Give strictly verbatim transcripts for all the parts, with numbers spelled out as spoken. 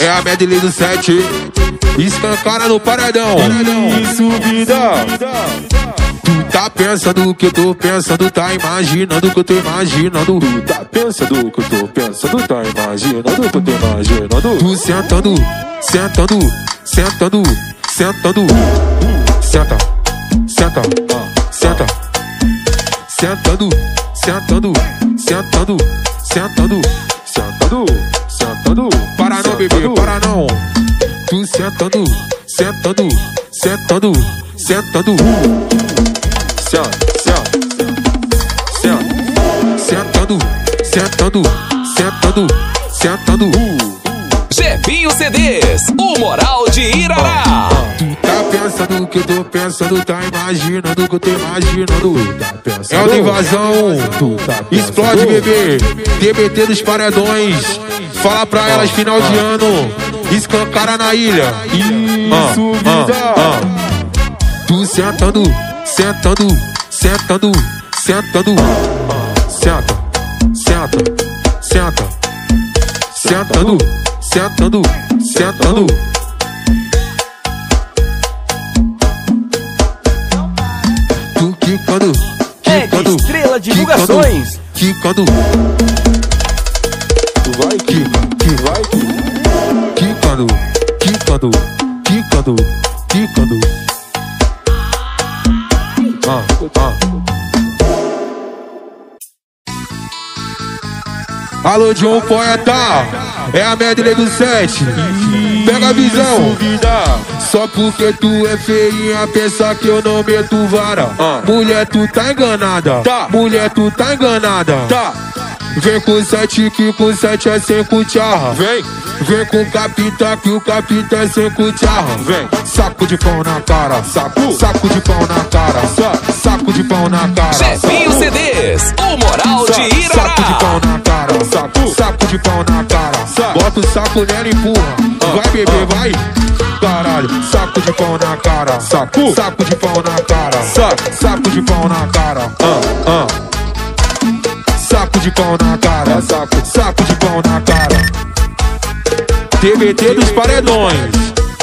É a medley do sete, escancara no paredão. Tu tá pensando o que eu tô pensando, tá imaginando o que eu tô imaginando. Tu tá pensando o que eu tô pensando, tá imaginando o que eu tô imaginando. Tu sentando, sentando, sentando, sentando. Senta, senta, senta. Sentando, sentando, sentando, sentando, sentando, sentando. Para não, bebê, para não. Tu sentando, sentando, sentando, sentando. Senta, senta, sentando, sentando, sentando, sentando. Jefinho C Ds, o moral de Irará. Pensando o que eu tô pensando, tá imaginando o que eu tô imaginando. Tá pensando, é uma invasão, tá explode bebê, T B T dos paredões. Fala pra elas, final de ano, escancara na ilha. Isso, vida. Tu sentando, sentando, sentando, sentando. Senta, senta, senta. Sentando, sentando, sentando. Quicando, quicando, Estrela Divulgações, quicando. Tu vai que, que vai que, quicando, quicando, quicando, quicando. Ah, ah. Alô John Poeta, é a medley do sete. Pega a visão. Só porque tu é feinha, pensa que eu não meto vara. uh. Mulher, tu tá enganada, tá. Mulher, tu tá enganada, tá. Vem com sete que com sete é sem cucharra. Vem, vem com capita que o capita é sem cucharra. Vem, saco de pão na cara, saco, saco de pão na cara, saco, saco de pão na cara. Jefinho C Ds, o moral de Irará. Saco de pão na cara, saco, saco de pão na cara, saco. Bota o saco nela e empurra. Vai bebê, vai. Caralho, saco de pão na cara, saco, saco de pão na cara, saco, saco de pão na cara, ah, ah. Saco de pão na cara, saco, saco de pão na cara. T B T dos paredões,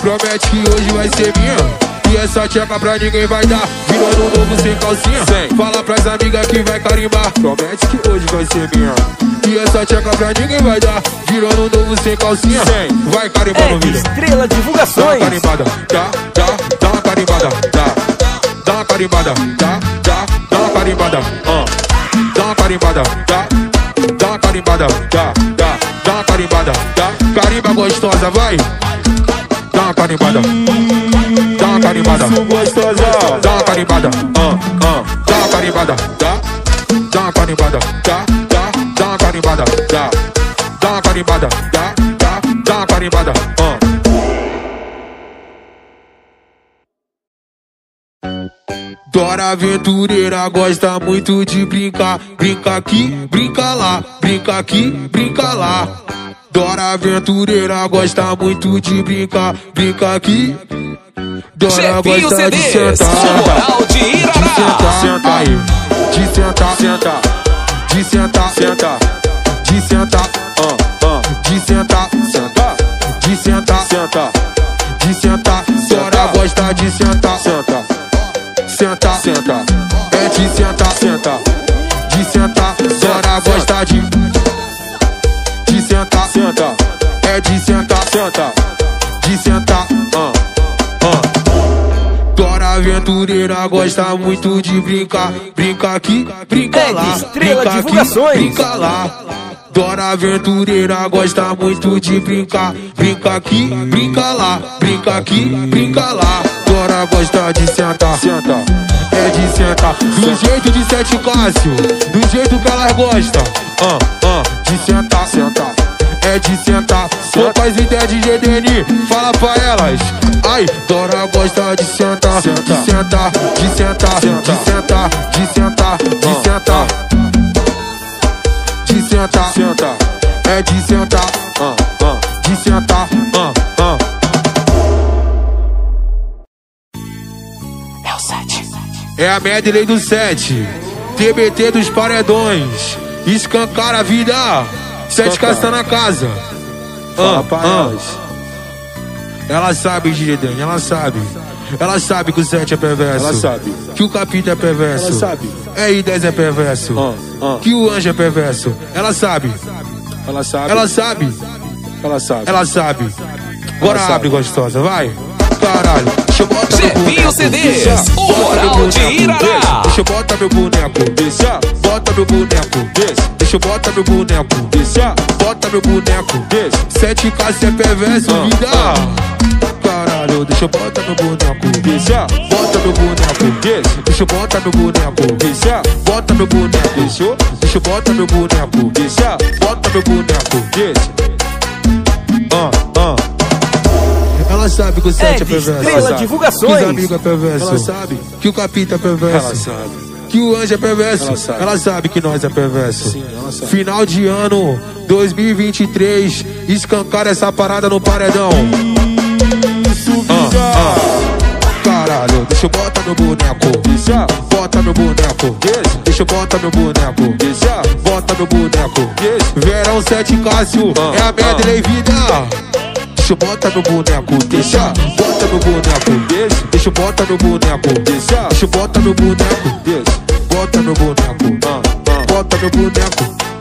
promete que hoje vai ser minha. E essa tcheca pra ninguém vai dar. Virou no novo sem calcinha. Sim. Fala pras amigas que vai carimbar. Promete que hoje vai ser minha. E essa tcheca pra ninguém vai dar. Virou no novo sem calcinha. Sim. Vai carimbar no vídeo. Estrela Divulgações. Dá uma carimbada, dá, dá, dá uma carimbada, dá. Dá uma carimbada, dá, dá, dá uma carimbada, ah. Dá uma carimbada, dá, dá uma carimbada, dá, dá, dá uma carimbada, dá. Carimba gostosa, vai. Dá uma carimbada, dá uma carimbada, gostosa. Dá uma carimbada, ah, ah. Dá uma carimbada, dá, dá uma carimbada, dá, dá, dá uma carimbada, dá, dá uma carimbada, dá, dá, dá uma carimbada, ah. Dora aventureira gosta muito de brincar. Brinca aqui, brinca lá. Brinca aqui, brinca lá. Dora aventureira gosta muito de brincar. Brinca aqui. Dora gosta de sentar. De sentar, de sentar, sentar. De sentar, sentar. De sentar, de sentar, sentar. De sentar, sentar. De sentar, Dora gosta de sentar, sentar. Senta, senta, é de sentar, senta, de sentar, Dora gosta de, de sentar, senta, é de sentar, senta, de sentar, ah, ah. Dora aventureira gosta muito de brincar, brinca aqui, brinca lá, Estrela Divulgações, brinca lá. Dora aventureira gosta muito de brincar, brinca aqui, brinca lá, brinca aqui, brinca lá. Dora gosta de sentar, senta, é de sentar. Do jeito de Sete Cássio, do jeito que elas gostam. Ah, ah, de sentar, sentar, é de sentar. Só faz ideia de G D N, fala pra elas. Ai, Dora gosta de sentar, de sentar, de sentar, de sentar, de sentar, de sentar. De sentar, sentar, é de sentar. Ah, ah, de sentar, ah, ah. É a medley do sete, T B T dos paredões, escancara a vida. sete K está na casa. Fala ah, pra ah. elas. Ela sabe, D J Dan, ela sabe. Ela sabe que o sete é perverso. Ela sabe. Que o Capita é perverso. Ela sabe. R dez é perverso. Ah, ah. Que o Anjo é perverso. Ela sabe. Ela sabe. Ela sabe. Ela sabe. Ela sabe. Agora ela abre, sabe. Gostosa, vai. Caralho, deixa eu botar meu boneco. C D S, o moral de Irará. Deixa eu botar meu boneco. Deixa, bota meu boneco. Deixa, deixa eu botar meu boneco. Deixa, bota meu boneco. Deixa, sete K é perverso, vida. Caralho, deixa eu botar meu boneco. Deixa, bota meu boneco. Deixa, deixa eu botar meu boneco. Deixa, bota meu boneco. Deixa, deixa eu botar meu boneco. Deixa, bota meu boneco. Deixa. Ah, ah. Ela sabe que o sete é perverso. Ela divulgações. Que os amigos é perverso. Ela sabe. Que o Capita é perverso. Ela sabe. Que o Anjo é perverso. Ela sabe, ela sabe que nós é perverso. Sim, ela sabe. Final de ano dois mil e vinte e três, escancar essa parada no paredão. Isso, ah, ah. Caralho, deixa eu botar meu boneco. Deixa, bota meu boneco. Deixa, deixa eu botar meu boneco. Deixa, bota meu boneco. Deixa. Verão sete Cássio, ah, é a Medley ah. Vida. Deixa eu botar meu boneco, deixa, bota meu boneco, deixa, deixa eu botar meu boneco, deixa, deixa eu botar meu boneco, deixa, bota meu boneco, bota meu boneco.